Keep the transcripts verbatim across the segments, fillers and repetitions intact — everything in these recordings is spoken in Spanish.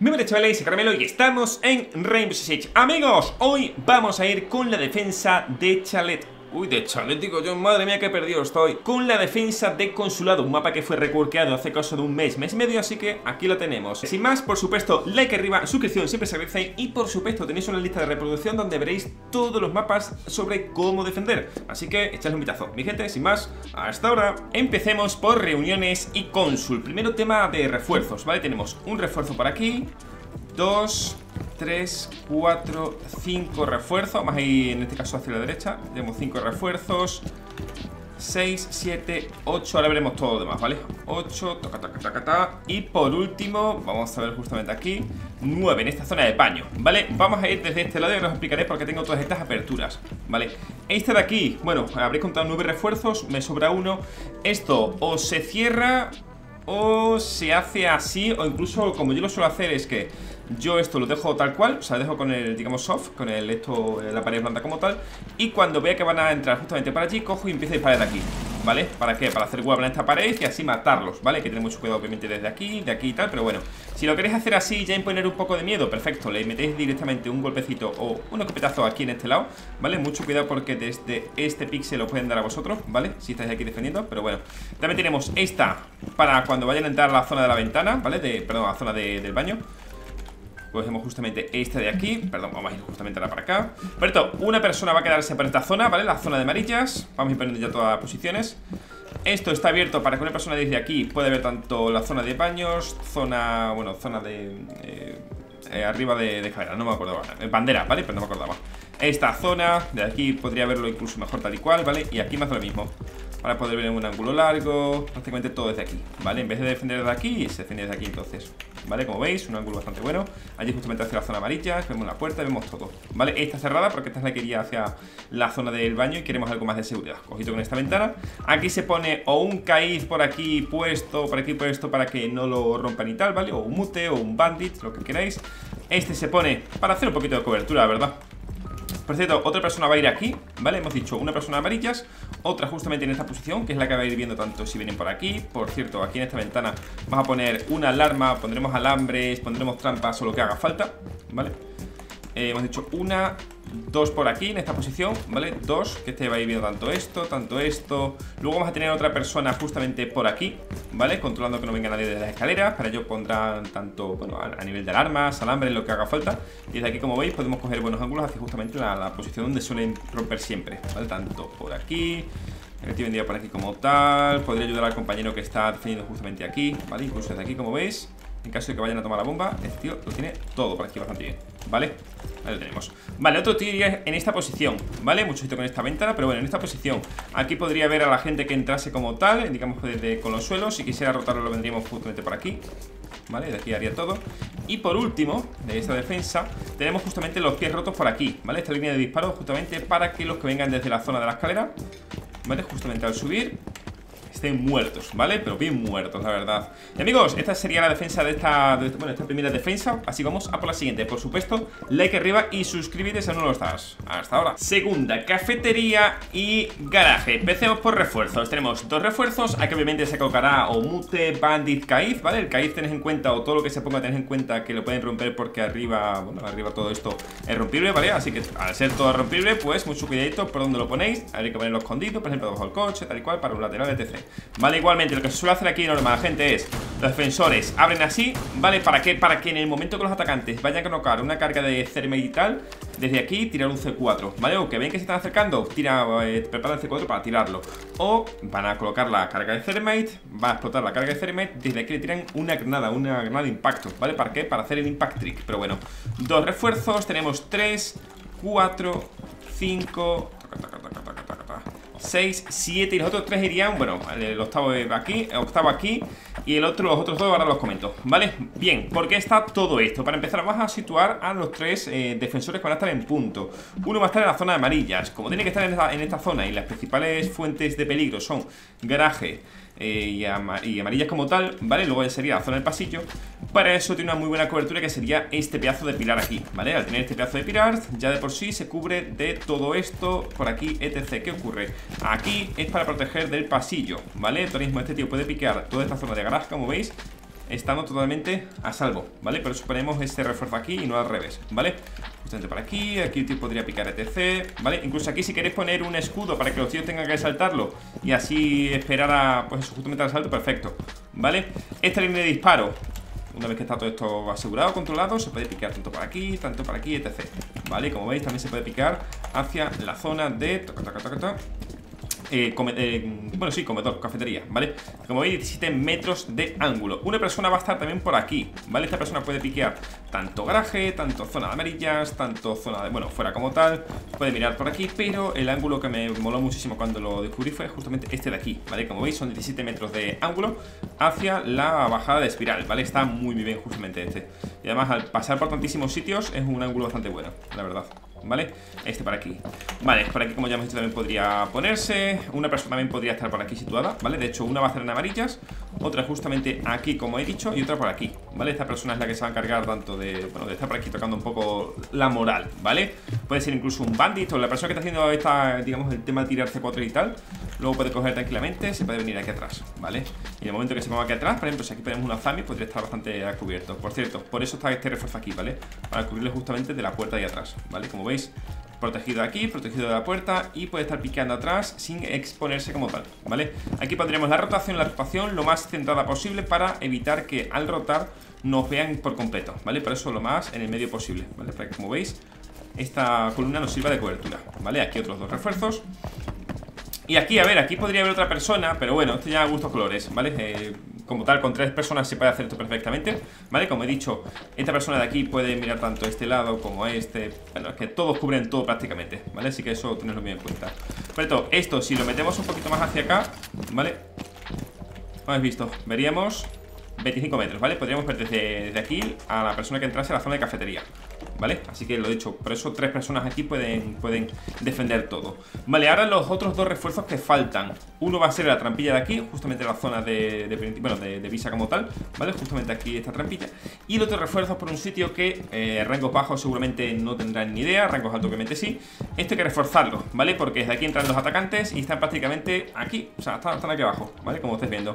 Muy buenas chavales, soy Caramelo y estamos en Rainbow Six Siege. Amigos, hoy vamos a ir con la defensa de Chalet. Uy, de Chalet digo yo, madre mía, que perdido estoy. Con la defensa de Consulado, un mapa que fue reworkeado hace cosa de un mes, mes y medio, así que aquí lo tenemos. Sin más, por supuesto, like arriba, suscripción, siempre se agradece. Y por supuesto, tenéis una lista de reproducción donde veréis todos los mapas sobre cómo defender. Así que echadle un vistazo. Mi gente, sin más, hasta ahora. Empecemos por reuniones y Consul. Primero tema de refuerzos, ¿vale? Tenemos un refuerzo por aquí, dos... tres, cuatro, cinco refuerzos. Vamos ahí en este caso hacia la derecha. Tenemos cinco refuerzos, seis, siete, ocho. Ahora veremos todo lo demás, ¿vale? ocho, taca, taca, taca, taca. Y por último, vamos a ver justamente aquí, nueve, en esta zona de baño, ¿vale? Vamos a ir desde este lado y os explicaré porque tengo todas estas aperturas, ¿vale? Esta de aquí, bueno, habréis contado nueve refuerzos, me sobra uno. Esto o se cierra o se hace así, o incluso como yo lo suelo hacer es que yo esto lo dejo tal cual, o sea, lo dejo con el, digamos, soft, con el esto, la pared blanda como tal. Y cuando vea que van a entrar justamente para allí, cojo y empiezo a disparar de aquí, ¿vale? ¿Para qué? Para hacer huevo en esta pared y así matarlos, ¿vale? Que tener mucho cuidado obviamente desde aquí, de aquí y tal, pero bueno. Si lo queréis hacer así ya imponer un poco de miedo, perfecto. Le metéis directamente un golpecito o un escopetazo aquí en este lado, ¿vale? Mucho cuidado porque desde este píxel os pueden dar a vosotros, ¿vale? Si estáis aquí defendiendo, pero bueno. También tenemos esta para cuando vayan a entrar a la zona de la ventana, ¿vale? De, perdón, a la zona de, del baño. Cogemos justamente esta de aquí. Perdón, vamos a ir justamente ahora para acá. Perfecto, una persona va a quedarse para esta zona, ¿vale? La zona de amarillas. Vamos a ir poniendo ya todas las posiciones. Esto está abierto para que una persona desde aquí pueda ver tanto la zona de baños, zona, bueno, zona de... Eh, eh, arriba de, de escalera, no me acordaba. Bandera, ¿vale? Pero no me acordaba. Esta zona, de aquí podría verlo incluso mejor tal y cual, ¿vale? Y aquí me hace lo mismo. Para poder ver en un ángulo largo, prácticamente todo desde aquí, ¿vale? En vez de defender desde aquí, se defiende desde aquí entonces, ¿vale? Como veis, un ángulo bastante bueno. Allí justamente hacia la zona amarilla, vemos la puerta, vemos todo, ¿vale? Esta cerrada porque esta es la que iría hacia la zona del baño y queremos algo más de seguridad. Cogito con esta ventana. Aquí se pone o un caíz por aquí puesto, por aquí puesto para que no lo rompan y tal, ¿vale? O un mute o un bandit, lo que queráis. Este se pone para hacer un poquito de cobertura, la verdad. Por cierto, otra persona va a ir aquí, ¿vale? Hemos dicho una persona amarillas, otra justamente en esta posición, que es la que va a ir viendo tanto si vienen por aquí. Por cierto, aquí en esta ventana vamos a poner una alarma, pondremos alambres, pondremos trampas o lo que haga falta, ¿vale? Eh, hemos dicho una, dos por aquí en esta posición, ¿vale? Dos, que este va a ir viendo tanto esto, tanto esto. Luego vamos a tener otra persona justamente por aquí, ¿vale? Controlando que no venga nadie desde las escaleras. Para ello pondrán tanto, bueno, a nivel de alarmas, alambres, lo que haga falta. Y desde aquí, como veis, podemos coger buenos ángulos hacia justamente la, la posición donde suelen romper siempre, ¿vale? Tanto por aquí, este vendría por aquí como tal. Podría ayudar al compañero que está defendiendo justamente aquí, ¿vale? Incluso desde aquí, como veis. En caso de que vayan a tomar la bomba, este tío lo tiene todo por aquí bastante bien, ¿vale? Ahí lo tenemos. Vale, otro tío iría en esta posición, ¿vale? Muchito con esta ventana, pero bueno, en esta posición. Aquí podría ver a la gente que entrase como tal, digamos, desde con los suelos. Si quisiera rotarlo, lo vendríamos justamente por aquí, ¿vale? De aquí haría todo. Y por último, de esta defensa, tenemos justamente los pies rotos por aquí, ¿vale? Esta línea de disparo justamente para que los que vengan desde la zona de la escalera, ¿vale? Justamente al subir estén muertos, ¿vale? Pero bien muertos, la verdad. Y amigos, esta sería la defensa de esta, de esta... Bueno, esta primera defensa. Así vamos a por la siguiente. Por supuesto, like arriba y suscríbete si aún no lo estás. Hasta ahora. Segunda, cafetería y garaje. Empecemos por refuerzos. Tenemos dos refuerzos. Aquí obviamente se colocará o mute, bandit, caíz, ¿vale? El caíz tenés en cuenta, o todo lo que se ponga tenés en cuenta que lo pueden romper porque arriba, bueno, arriba todo esto es rompible, ¿vale? Así que al ser todo rompible, pues mucho cuidadito por donde lo ponéis. Habría que ponerlo escondido, por ejemplo, debajo del coche, tal y cual, para un lateral, etcétera. Vale, igualmente lo que se suele hacer aquí normal, gente, es los defensores abren así, ¿vale? ¿Para qué? Para que en el momento que los atacantes vayan a colocar una carga de Cermate y tal, desde aquí tirar un C cuatro, ¿vale? O que ven que se están acercando, tira, eh, prepara el C cuatro para tirarlo. O van a colocar la carga de Cermate, va a explotar la carga de Cermate, desde aquí le tiran una granada, una granada de impacto, ¿vale? ¿Para qué? Para hacer el impact trick, pero bueno. Dos refuerzos, tenemos tres, cuatro, cinco... seis, siete y los otros tres irían, bueno, el octavo aquí, el octavo aquí y el otro, los otros dos ahora los comento, ¿vale? Bien, ¿por qué está todo esto? Para empezar vamos a situar a los tres eh, defensores que van a estar en punto. Uno va a estar en la zona de amarillas, como tiene que estar en esta, en esta zona y las principales fuentes de peligro son garaje y amarillas como tal, ¿vale? Luego sería la zona del pasillo. Para eso tiene una muy buena cobertura que sería este pedazo de pilar aquí, ¿vale? Al tener este pedazo de pilar, ya de por sí se cubre de todo esto, por aquí, etcétera. ¿Qué ocurre? Aquí es para proteger del pasillo, ¿vale? Ahora mismo este tío puede piquear toda esta zona de garaje, como veis. estando totalmente a salvo, ¿vale? Por eso ponemos este refuerzo aquí y no al revés, ¿vale? Justamente para aquí, aquí te podría picar etcétera, ¿vale? Incluso aquí si queréis poner un escudo para que los tíos tengan que saltarlo y así esperar a, pues eso, justamente al salto, perfecto, ¿vale? Esta línea de disparo, una vez que está todo esto asegurado, controlado, se puede picar tanto para aquí, tanto para aquí, etcétera, ¿vale? Como veis también se puede picar hacia la zona de... Eh, come, eh, bueno, sí, comedor, cafetería, ¿vale? Como veis, diecisiete metros de ángulo. Una persona va a estar también por aquí, ¿vale? Esta persona puede piquear tanto garaje, tanto zona de amarillas, tanto zona de, bueno, fuera como tal. Puede mirar por aquí, pero el ángulo que me moló muchísimo cuando lo descubrí fue justamente este de aquí, ¿vale? Como veis, son diecisiete metros de ángulo hacia la bajada de espiral, ¿vale? Está muy bien justamente este. Y además, al pasar por tantísimos sitios, es un ángulo bastante bueno, la verdad. ¿Vale? Este para aquí. Vale, por aquí como ya hemos dicho también podría ponerse. Una persona también podría estar por aquí situada, ¿vale? De hecho, una va a estar en amarillas, otra justamente aquí, como he dicho, y otra por aquí, ¿vale? Esta persona es la que se va a encargar tanto de, bueno, de estar por aquí tocando un poco la moral, ¿vale? Puede ser incluso un bandit, o la persona que está haciendo esta, digamos, el tema de tirar C cuatro y tal. Luego puede coger tranquilamente, se puede venir aquí atrás, ¿vale? Y en el momento que se ponga aquí atrás, por ejemplo, si aquí ponemos una Azami, podría estar bastante a cubierto. Por cierto, por eso está este refuerzo aquí, ¿vale? Para cubrirle justamente de la puerta de atrás, ¿vale? Como veis, protegido aquí, protegido de la puerta, y puede estar picando atrás sin exponerse como tal, ¿vale? Aquí pondremos la rotación, la rotación lo más centrada posible para evitar que al rotar nos vean por completo, ¿vale? Por eso lo más en el medio posible, ¿vale? Para que, como veis, esta columna nos sirva de cobertura, ¿vale? Aquí otros dos refuerzos. Y aquí, a ver, aquí podría haber otra persona, pero bueno, esto ya a gustos colores, ¿vale? Eh, como tal, con tres personas se puede hacer esto perfectamente, ¿vale? Como he dicho, esta persona de aquí puede mirar tanto este lado como este. Bueno, es que todos cubren todo prácticamente, ¿vale? Así que eso tenedlo bien en cuenta. Por esto, esto, si lo metemos un poquito más hacia acá, ¿vale? Como habéis visto, veríamos veinticinco metros, ¿vale? Podríamos ver desde, desde aquí a la persona que entrase a la zona de cafetería, ¿vale? Así que lo he dicho, por eso tres personas aquí pueden, pueden defender todo. Vale, ahora los otros dos refuerzos que faltan. Uno va a ser la trampilla de aquí, justamente la zona de, de, bueno, de, de visa como tal, ¿vale? Justamente aquí esta trampilla. Y el otro refuerzo por un sitio que eh, rangos bajos seguramente no tendrán ni idea, rangos altos obviamente sí. Esto hay que reforzarlo, ¿vale? Porque desde aquí entran los atacantes y están prácticamente aquí, o sea, están, están aquí abajo, ¿vale? Como estáis viendo.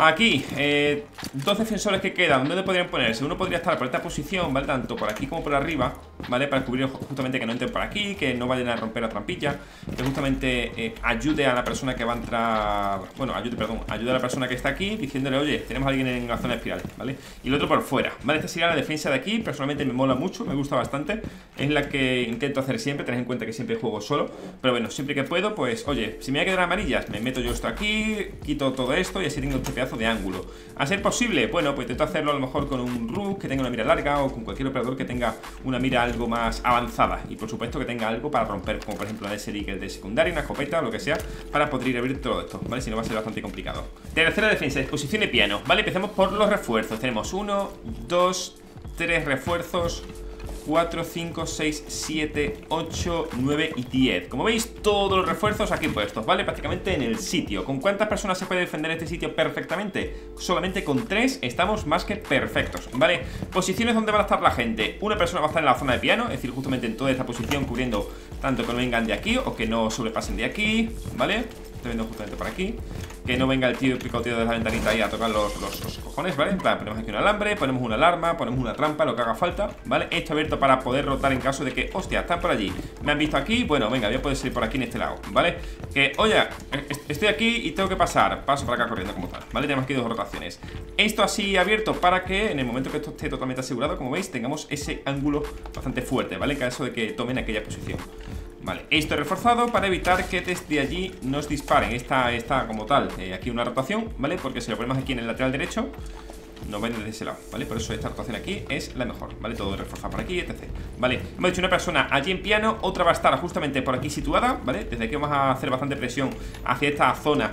Aquí, eh, dos defensores que quedan, ¿dónde podrían ponerse? Uno podría estar por esta posición, ¿vale? Tanto por aquí como por arriba, ¿vale? Para cubrir justamente que no entren por aquí, que no vayan a romper la trampilla, que justamente eh, ayude a la persona que va a entrar... Bueno, ayude, perdón, ayude a la persona que está aquí diciéndole, oye, tenemos a alguien en la zona de espiral, ¿vale? Y el otro por fuera, ¿vale? Esta sería la defensa de aquí, personalmente me mola mucho, me gusta bastante. Es la que intento hacer siempre, tened en cuenta que siempre juego solo. Pero bueno, siempre que puedo, pues, oye, si me voy a quedar amarillas, me meto yo esto aquí, quito todo esto y así tengo este pedazo de ángulo. A ser posible, bueno, pues intento hacerlo a lo mejor con un rook que tenga una mira larga o con cualquier operador que tenga una mira algo más avanzada y por supuesto que tenga algo para romper, como por ejemplo la de Seriker de secundaria, una escopeta o lo que sea, para poder abrir todo esto, ¿vale? Si no va a ser bastante complicado. Tercera defensa, disposición de piano, ¿vale? Empezamos por los refuerzos. Tenemos uno, dos, tres refuerzos, cuatro, cinco, seis, siete, ocho, nueve y diez. Como veis, todos los refuerzos aquí puestos, ¿vale? Prácticamente en el sitio. ¿Con cuántas personas se puede defender este sitio perfectamente? Solamente con tres estamos más que perfectos, ¿vale? Posiciones donde va a estar la gente. Una persona va a estar en la zona de piano, es decir, justamente en toda esta posición, cubriendo tanto que no vengan de aquí o que no sobrepasen de aquí, ¿vale? Estoy viendo justamente por aquí. Que no venga el tío picoteo de la ventanita ahí a tocar los, los, los cojones, ¿vale? En plan, ponemos aquí un alambre, ponemos una alarma, ponemos una trampa, lo que haga falta, ¿vale? Esto abierto para poder rotar en caso de que, hostia, están por allí, me han visto aquí, bueno, venga, voy a poder salir por aquí en este lado, ¿vale? Que, oye, estoy aquí y tengo que pasar, paso por acá corriendo como tal, ¿vale? Tenemos aquí dos rotaciones. Esto así abierto para que en el momento que esto esté totalmente asegurado, como veis, tengamos ese ángulo bastante fuerte, ¿vale? En caso de que tomen aquella posición. Vale, esto es reforzado para evitar que desde allí nos disparen. Esta está como tal, eh, aquí una rotación, ¿vale? Porque si lo ponemos aquí en el lateral derecho, nos ven desde ese lado, ¿vale? Por eso esta rotación aquí es la mejor, ¿vale? Todo reforzado por aquí, etcétera. Vale, hemos dicho una persona allí en piano, otra va a estar justamente por aquí situada, ¿vale? Desde aquí vamos a hacer bastante presión hacia esta zona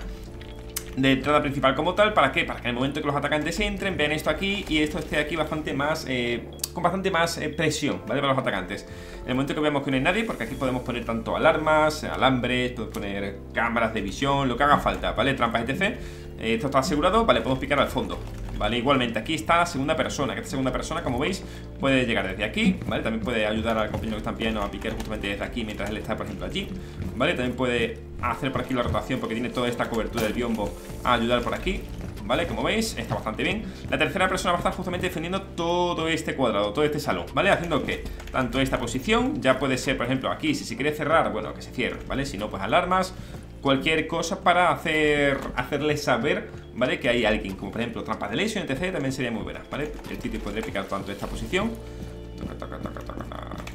de entrada principal como tal. ¿Para qué? Para que en el momento que los atacantes entren, vean esto aquí y esto esté aquí bastante más... Eh, con bastante más eh, presión, ¿vale? Para los atacantes. En el momento que veamos que no hay nadie, porque aquí podemos poner tanto alarmas, alambres, podemos poner cámaras de visión, lo que haga falta, ¿vale? Trampas, etcétera. Eh, esto está asegurado, vale, podemos picar al fondo, ¿vale? Igualmente, aquí está la segunda persona, que esta segunda persona, como veis, puede llegar desde aquí, ¿vale? También puede ayudar al compañero que está en piano a picar justamente desde aquí mientras él está, por ejemplo, allí, ¿vale? También puede hacer por aquí la rotación porque tiene toda esta cobertura del biombo a ayudar por aquí, ¿vale? Como veis, está bastante bien. La tercera persona va a estar justamente defendiendo todo este cuadrado, todo este salón, ¿vale? Haciendo que tanto esta posición, ya puede ser, por ejemplo, aquí, si se quiere cerrar, bueno, que se cierre, ¿vale? Si no, pues alarmas, cualquier cosa para hacer hacerles saber, ¿vale? Que hay alguien, como por ejemplo, trampas de lesión, etcétera, también sería muy buena, ¿vale? El Titi podría picar tanto esta posición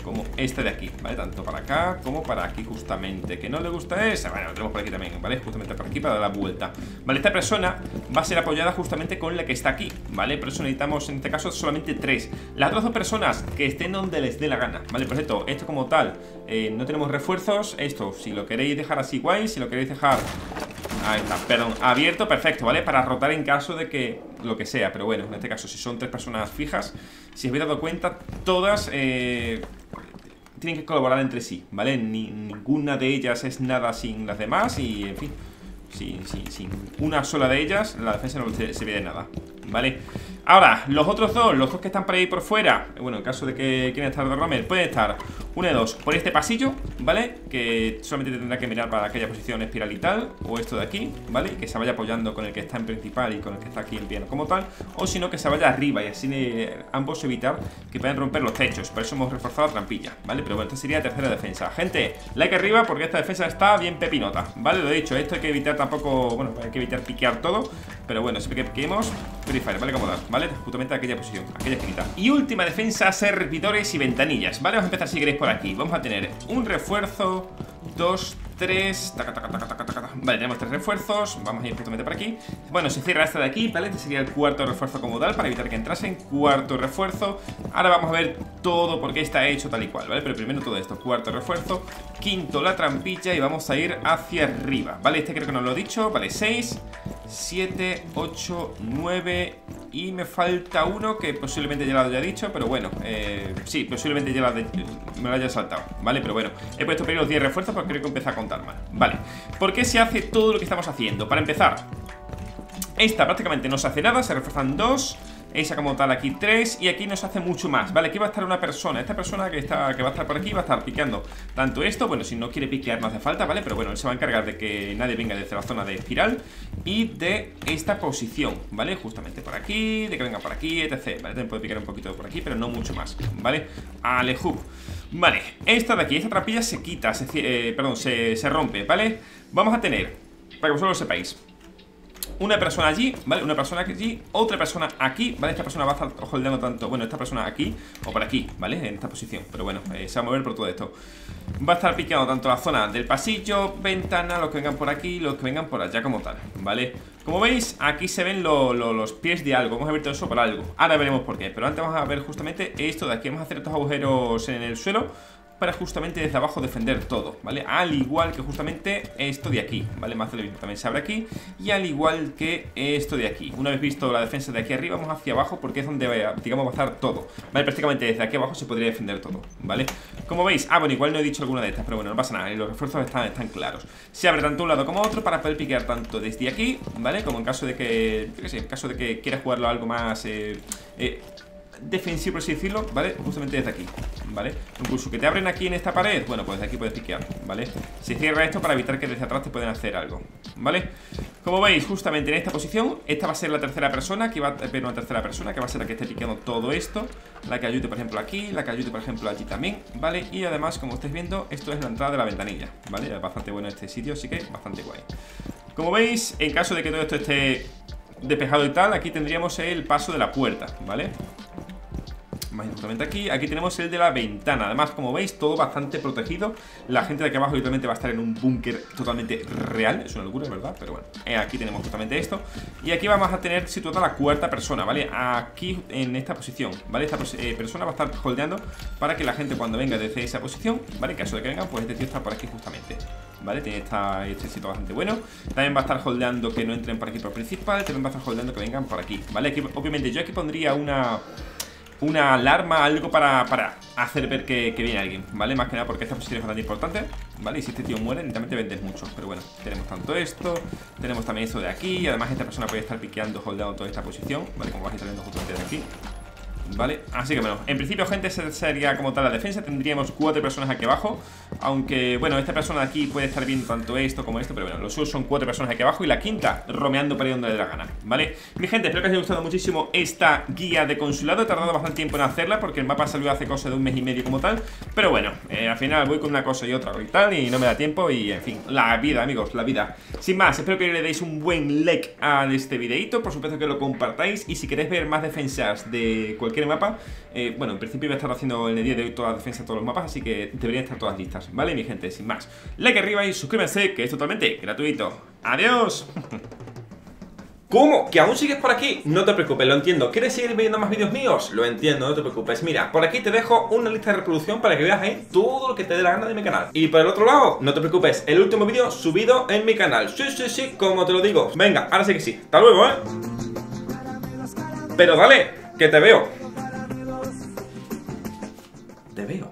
como esta de aquí, ¿vale? Tanto para acá como para aquí justamente. Que no le gusta esa, bueno, lo tenemos por aquí también, ¿vale? Justamente por aquí para dar la vuelta, ¿vale? Esta persona va a ser apoyada justamente con la que está aquí, ¿vale? Por eso necesitamos en este caso solamente tres. Las otras dos personas que estén donde les dé la gana, ¿vale? Por cierto, esto como tal eh, no tenemos refuerzos. Esto, si lo queréis dejar así, guay. Si lo queréis dejar... ahí está, perdón, abierto, perfecto, ¿vale? Para rotar en caso de que lo que sea. Pero bueno, en este caso, si son tres personas fijas, si os habéis dado cuenta, todas eh, tienen que colaborar entre sí, ¿vale? Ni, ninguna de ellas es nada sin las demás. Y, en fin, sin, sin, sin una sola de ellas, la defensa no se, se ve de nada, ¿vale? Ahora, los otros dos, los dos que están por ahí por fuera, bueno, en caso de que quieran estar de Rommel, pueden estar uno de dos por este pasillo, ¿vale? Que solamente tendrá que mirar para aquella posición espiral y tal, o esto de aquí, ¿vale? Que se vaya apoyando con el que está en principal y con el que está aquí en piano como tal, o si no, que se vaya arriba y así eh, ambos evitar que puedan romper los techos. Por eso hemos reforzado la trampilla, ¿vale? Pero bueno, esta sería la tercera defensa. Gente, like arriba porque esta defensa está bien pepinota, ¿vale? Lo he dicho, esto hay que evitar tampoco, bueno, hay que evitar piquear todo, pero bueno, siempre que piquemos, Free Fire, ¿vale? Como tal, ¿vale? Justamente aquella posición, aquella esquinita. Y última defensa, servidores y ventanillas, ¿vale? Vamos a empezar si queréis por aquí. Vamos a tener un refuerzo, dos, tres, taca, taca, taca, taca, taca. Vale, tenemos tres refuerzos. Vamos a ir justamente por aquí. Bueno, se cierra esta de aquí, ¿vale? Este sería el cuarto refuerzo como tal, para evitar que entrasen. Cuarto refuerzo. Ahora vamos a ver todo porque está hecho tal y cual, ¿vale? Pero primero todo esto, cuarto refuerzo, quinto la trampilla y vamos a ir hacia arriba, ¿vale? Este creo que no lo he dicho, vale, seis, siete, ocho, nueve. Y me falta uno que posiblemente ya lo haya dicho, pero bueno, eh, sí, posiblemente ya lo haya, me lo haya saltado, ¿vale? Pero bueno, he puesto primero los diez refuerzos porque creo que empieza a contar mal, ¿vale? ¿Por qué se hace todo lo que estamos haciendo? Para empezar, esta prácticamente no se hace nada, se refuerzan dos. Esa como tal aquí tres. Y aquí nos hace mucho más, ¿vale? Aquí va a estar una persona. Esta persona que está que va a estar por aquí va a estar piqueando tanto esto. Bueno, si no quiere piquear no hace falta, ¿vale? Pero bueno, él se va a encargar de que nadie venga desde la zona de espiral y de esta posición, ¿vale? Justamente por aquí, de que venga por aquí, etcétera, ¿vale? También puede piquear un poquito por aquí, pero no mucho más, ¿vale? Alejú. Vale, esta de aquí, esta trampilla se quita, se, eh, perdón, se, se rompe, ¿vale? Vamos a tener, para que vosotros lo sepáis, una persona allí, ¿vale? Una persona allí, otra persona aquí, ¿vale? Esta persona va a estar holdeando tanto, bueno, esta persona aquí o por aquí, ¿vale? En esta posición, pero bueno, eh, se va a mover por todo esto. Va a estar picando tanto la zona del pasillo, ventana, los que vengan por aquí, los que vengan por allá como tal, ¿vale? Como veis, aquí se ven lo, lo, los pies de algo. Vamos a ver todo eso por algo, ahora veremos por qué. Pero antes vamos a ver justamente esto de aquí. Vamos a hacer estos agujeros en el suelo para justamente desde abajo defender todo, ¿vale? Al igual que justamente esto de aquí, ¿vale? Más televisión también se abre aquí. Y al igual que esto de aquí. Una vez visto la defensa de aquí arriba, vamos hacia abajo porque es donde, digamos, va a estar todo, ¿vale? Prácticamente desde aquí abajo se podría defender todo, ¿vale? Como veis, ah, bueno, igual no he dicho alguna de estas, pero bueno, no pasa nada, los refuerzos están, están claros. Se abre tanto un lado como otro para poder piquear tanto desde aquí, ¿vale? Como en caso de que, qué sé, en caso de que quiera jugarlo algo más... Eh, eh, defensivo, por así decirlo, ¿vale? Justamente desde aquí, ¿vale? Incluso que te abren aquí en esta pared, bueno, pues desde aquí puedes piquear, ¿vale? Se cierra esto para evitar que desde atrás te puedan hacer algo, ¿vale? Como veis, justamente en esta posición, esta va a ser la tercera persona que va a, pero una tercera persona que va a ser la que esté piqueando todo esto, la que ayude, por ejemplo, aquí, la que ayude, por ejemplo, allí también, ¿vale? Y además, como estáis viendo, esto es la entrada de la ventanilla, ¿vale? Es bastante bueno este sitio, así que bastante guay. Como veis, en caso de que todo esto esté despejado y tal, aquí tendríamos el paso de la puerta, ¿vale? Más justamente aquí, aquí tenemos el de la ventana. Además, como veis, todo bastante protegido. La gente de aquí abajo literalmente va a estar en un búnker totalmente real, es una locura, ¿verdad? Pero bueno, eh, aquí tenemos justamente esto. Y aquí vamos a tener situada la cuarta persona, ¿vale? Aquí en esta posición, ¿vale? Esta eh, persona va a estar holdeando para que la gente cuando venga desde esa posición, ¿vale? En caso de que vengan, pues este tío está por aquí justamente, ¿vale? Tiene esta, este sitio bastante bueno. También va a estar holdeando que no entren por aquí por principal. También va a estar holdeando que vengan por aquí, ¿vale? Aquí, obviamente yo aquí pondría una... una alarma, algo para, para hacer ver que, que viene alguien, ¿vale? Más que nada porque esta posición es bastante importante, ¿vale? Y si este tío muere, literalmente vendes mucho. Pero bueno, tenemos tanto esto, tenemos también esto de aquí. Además esta persona puede estar piqueando, holdeando toda esta posición, ¿vale? Como vais a estar viendo justamente de aquí, ¿vale? Así que bueno, en principio, gente, esa sería como tal la defensa. Tendríamos cuatro personas aquí abajo, aunque, bueno, esta persona de aquí puede estar viendo tanto esto como esto, pero bueno, los suyos son cuatro personas aquí abajo y la quinta romeando para ir donde le dé la gana, ¿vale? Mi gente, espero que os haya gustado muchísimo esta guía de consulado. He tardado bastante tiempo en hacerla porque el mapa salió hace cosa de un mes y medio como tal, pero bueno, eh, al final voy con una cosa y otra y tal y no me da tiempo y, en fin, la vida, amigos, la vida. Sin más, espero que le deis un buen like a este videito, por supuesto que lo compartáis, y si queréis ver más defensas de cualquier mapa, eh, bueno, en principio voy a estar haciendo en el día de hoy todas las defensas de todos los mapas, así que deberían estar todas listas, ¿vale, mi gente? Sin más, like arriba y suscríbanse, que es totalmente gratuito. ¡Adiós! ¿Cómo? ¿Que aún sigues por aquí? No te preocupes, lo entiendo. ¿Quieres seguir viendo más vídeos míos? Lo entiendo, no te preocupes. Mira, por aquí te dejo una lista de reproducción para que veas ahí todo lo que te dé la gana de mi canal. Y por el otro lado, no te preocupes, el último vídeo subido en mi canal. Sí, sí, sí, como te lo digo. Venga, ahora sí que sí. Hasta luego, ¿eh? Pero dale, que te veo. Te veo.